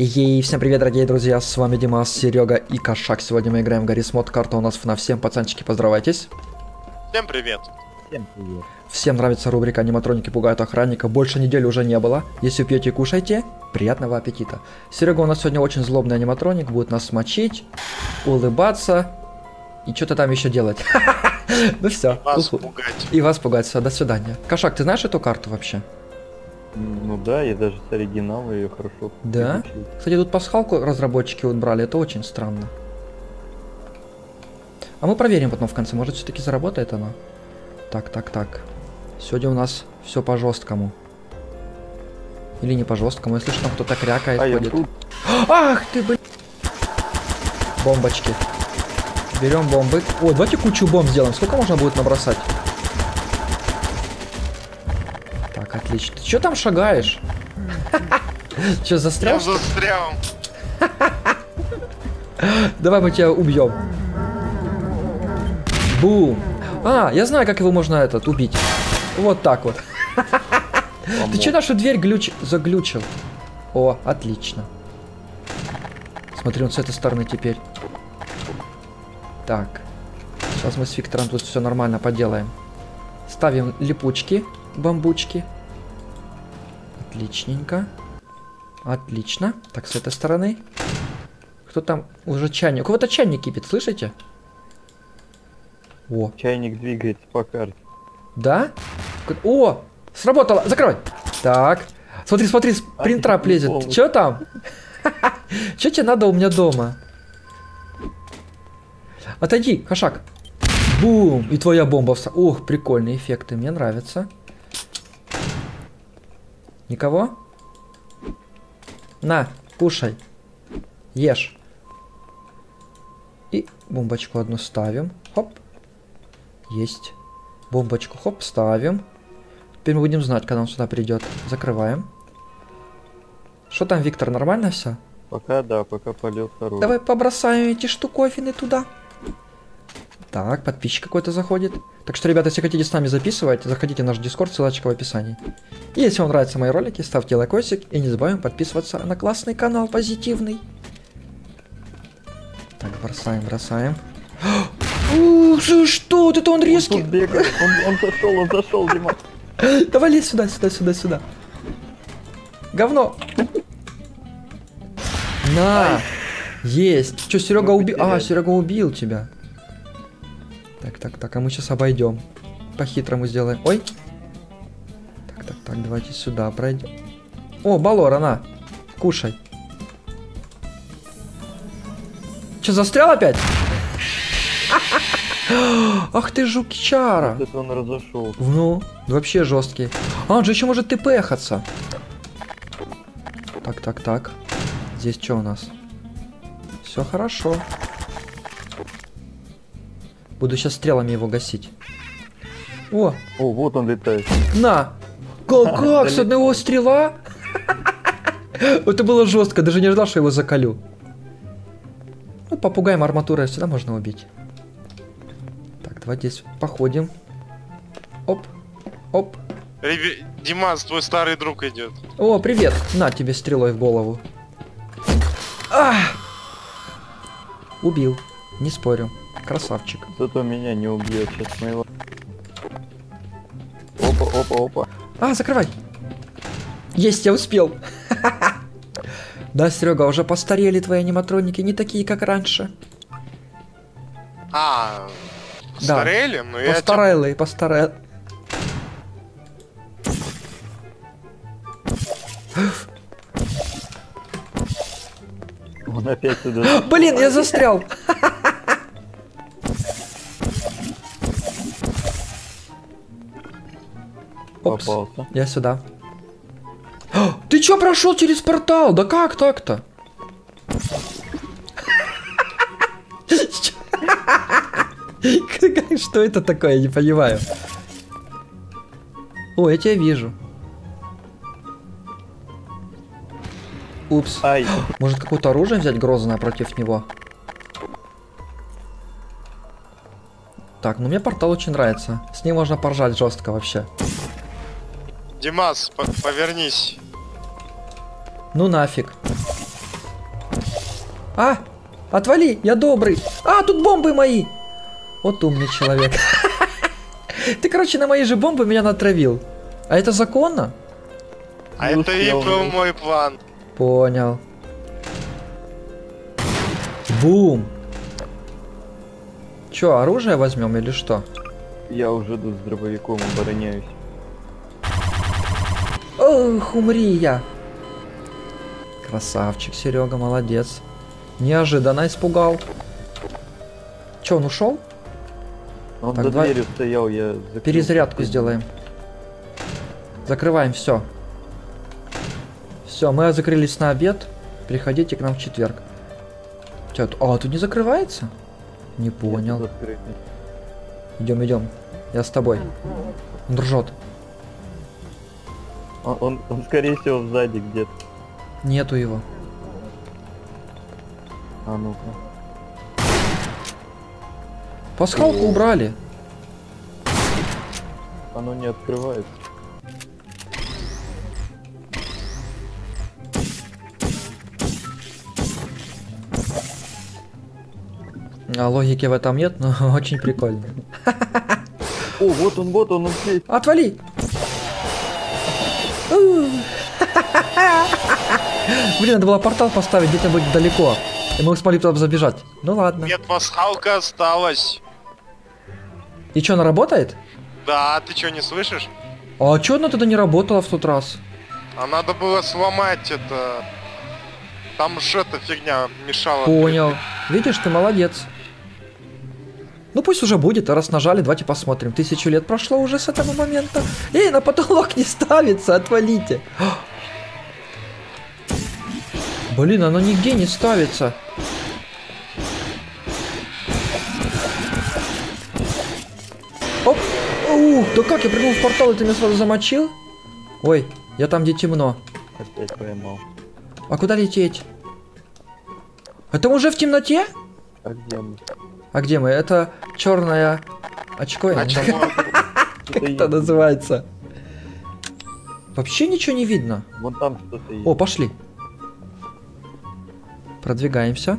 Ей, всем привет, дорогие друзья, с вами Димас, Серега и Кошак. Сегодня мы играем в Garry's Mod, карта у нас FNAF. Всем, пацанчики, поздравайтесь. Всем привет. Всем привет. Всем нравится рубрика «Аниматроники пугают охранника». Больше недели уже не было. Если пьете и кушайте, приятного аппетита. Серега у нас сегодня очень злобный аниматроник, будет нас мочить, улыбаться и что-то там еще делать. Ну все. И вас пугать. Все, до свидания. Кошак, ты знаешь эту карту вообще? Ну да, я даже с оригинала ее хорошо. Да? Приключил. Кстати, тут пасхалку разработчики убрали, это очень странно. А мы проверим потом в конце, может все-таки заработает она. Так. Сегодня у нас все по жесткому. Или не по жесткому, если что, кто-то крякает, ходит. Ах ты, блин! Бомбочки. Берем бомбы. О, давайте кучу бомб сделаем. Сколько можно будет набросать? Отлично. Ты чё там шагаешь? Чё, застрял? Я застрял. Давай мы тебя убьем. Бум. А, я знаю, как его можно убить. Вот так вот. Ты чё нашу дверь заглючил? О, отлично. Смотри, он с этой стороны теперь. Так. Сейчас мы с Виктором тут все нормально поделаем. Ставим липучки, бамбучки. Отличненько. Отлично. Так, с этой стороны. Кто там? Уже чайник. У кого-то чайник кипит, слышите? О. Чайник двигается по карте. Да? О! Сработало! Закрой! Так. Смотри, смотри, спринтрап лезет. Чё там? Чё тебе надо у меня дома? Отойди, Кошак. Бум! И твоя бомба. Ох, прикольные эффекты. Мне нравятся. Никого? На, кушай. Ешь. И бомбочку одну ставим. Хоп. Есть. Бомбочку, хоп, ставим. Теперь мы будем знать, когда он сюда придет. Закрываем. Что там, Виктор, нормально все? Пока да, пока полет второй. Давай побросаем эти штуковины туда. Так, подписчик какой-то заходит. Так что, ребята, если хотите с нами записывать, заходите в наш Discord, ссылочка в описании. И если вам нравятся мои ролики, ставьте лайкосик и не забываем подписываться на классный канал, позитивный. Так, бросаем. Ух ты, что? Вот это он резкий. Он зашел, Дима. Давай лезь сюда. Говно. На. Есть. Че, Серега убил? А, Серега убил тебя. Так, а мы сейчас обойдем. По-хитрому сделаем. Ой. Так, давайте сюда пройдем. О, Балора, на. Кушай. Че, застрял опять? Ах ты, жук-чара. Вот это он разошел. Ну, вообще жесткий. А, он же еще может тпхаться. Так. Здесь что у нас? Все хорошо. Буду сейчас стрелами его гасить. О! О, вот он летает. На! Как? С одного стрела? Это было жестко, даже не ждал, что его заколю. Ну, попугаем арматурой, всегда можно убить. Так, давайте здесь походим. Оп. Димас, твой старый друг идет. О, привет! На тебе стрелой в голову. Убил, не спорю. Красавчик. Зато меня не убьет сейчас моего. Опа. А, закрывай. Есть, я успел. Да, Серега, уже постарели твои аниматроники, не такие, как раньше. А, постарели? Ну я. Постарел. Он опять туда. Блин, я застрял. Опс, попался. Я сюда. Ты чё прошел через портал? Да как так-то? Что это такое? Я не понимаю. О, я тебя вижу. Упс. Может, какое-то оружие взять грозное против него? Так, ну мне портал очень нравится. С ним можно поржать жестко вообще. Димас, повернись. Ну нафиг. А, отвали, я добрый. А, тут бомбы мои. Вот умный человек. Ты, короче, на мои же бомбы меня натравил. А это законно? А это и был мой план. Понял. Бум. Чё, оружие возьмем или что? Я уже тут с дробовиком обороняюсь. Ох, умри я. Красавчик, Серега, молодец. Неожиданно испугал. Чё, он ушел? Он так, до двери стоял, я закрыл. Перезарядку сделаем. Закрываем, все. Все, мы закрылись на обед. Приходите к нам в четверг. Чё, а тут не закрывается? Не понял. Идем, идем. Я с тобой. Он ржет. Он скорее всего сзади где-то. Нету его. А ну-ка. Пасхалку убрали. Оно не открывается. А логики в этом нет, но очень прикольно. О, вот он здесь. Отвали! Блин, надо было портал поставить, детям будет далеко. И мы смогли туда забежать. Ну ладно. Нет, пасхалка осталась. И чё, она работает? Да, ты чё, не слышишь? А чё она тогда не работала в тот раз? А надо было сломать это. Там же эта фигня мешала. Понял. Видишь, ты молодец. Ну пусть уже будет, а раз нажали, давайте посмотрим. 1000 лет прошло уже с этого момента. Эй, на потолок не ставится, отвалите. Блин, оно нигде не ставится. Оп! Ух, да как я прыгнул в портал, и ты меня сразу замочил? Ой, я там, где темно. Опять поймал. А куда лететь? Это уже в темноте? А где мы? А где мы? Это черное очко. Как это называется? Вообще ничего не видно. Вон там что-то есть. О, пошли. Продвигаемся.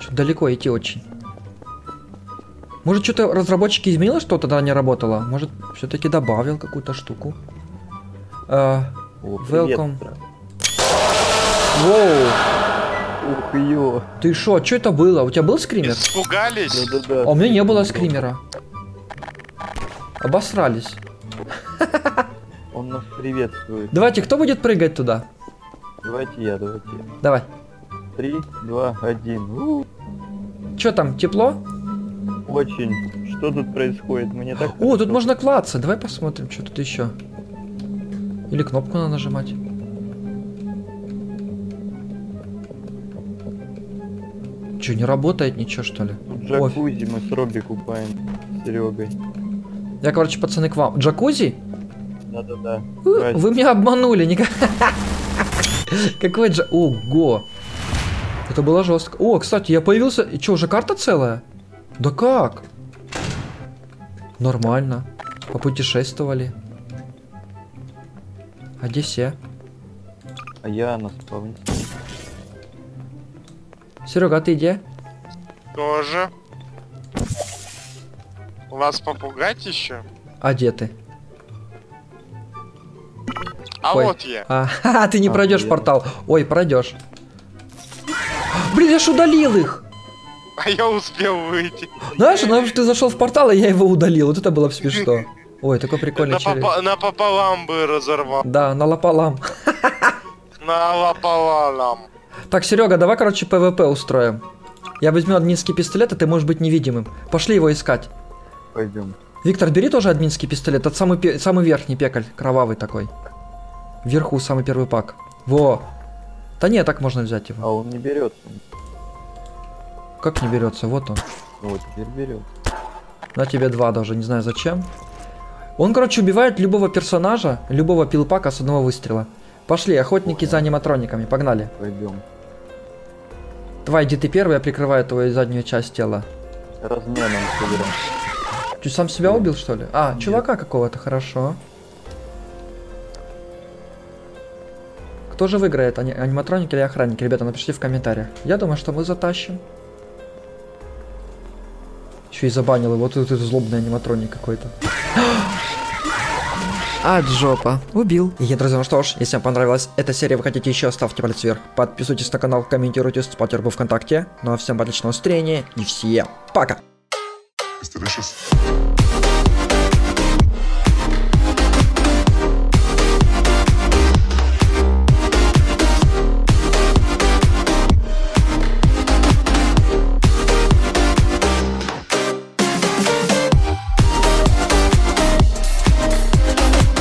Что-то далеко идти очень. Может, что-то разработчики изменило, что тогда не работало? Может, все-таки добавил какую-то штуку. Welcome. Воу. Ух, ё. Ты шо, что это было? У тебя был скример? Испугались. Да-да-да. А у меня не было скримера. Обосрались. Он нас приветствует. Давайте, кто будет прыгать туда? Давайте я. Давай. 3, 2, 1. Чё там, тепло? Очень. Что тут происходит? Мне так. О, тут можно клацать. Давай посмотрим, что тут еще. Или кнопку надо нажимать. Чё, не работает ничего, что ли? Тут джакузи, мы с Робби купаем. С Серегой. Я, короче, пацаны, к вам. Джакузи? Да. Вы меня обманули, никак. Какой же... Ого! Это было жестко. О, кстати, я появился... И что, уже карта целая? Да как? Нормально. Попутешествовали. А где все? А я на спавне. Серега, а ты где? Тоже. Вас попугать еще? А где ты? А ой. Вот я. А ты не пройдешь портал. Ой, пройдешь. Блин, я ж удалил их. А я успел выйти. Знаешь, ты зашел в портал, и я его удалил. Вот это было бы смешно. Ой, такой прикольный челик. Напополам бы разорвал. Да, налапалам. Налапалам. Так, Серега, давай, короче, ПВП устроим. Я возьму админский пистолет, а ты можешь быть невидимым. Пошли его искать. Пойдем. Виктор, бери тоже админский пистолет. От самый верхний пекаль, кровавый такой. Вверху самый первый пак. Во! Да не, так можно взять его. А он не берется. Как не берется? Вот он. Вот, теперь берет. На тебе два даже, не знаю зачем. Он, короче, убивает любого персонажа, любого пилпака с одного выстрела. Пошли, охотники за аниматрониками, погнали. Пойдем. Давай, иди ты первый, я прикрываю твою заднюю часть тела. Разменом собираем. Ты сам себя убил, что ли? А, нет. Чувака какого-то, хорошо. кто же выиграет, аниматроники или охранники? Ребята, напишите в комментариях. Я думаю, что мы затащим. Еще и забанил его, вот этот злобный аниматроник какой-то. А, жопа. Убил. И, друзья, ну что ж, если вам понравилась эта серия, вы хотите еще, ставьте палец вверх. Подписывайтесь на канал, комментируйте, ставьте лайк ВКонтакте. Ну а всем отличного настроения и все. Пока.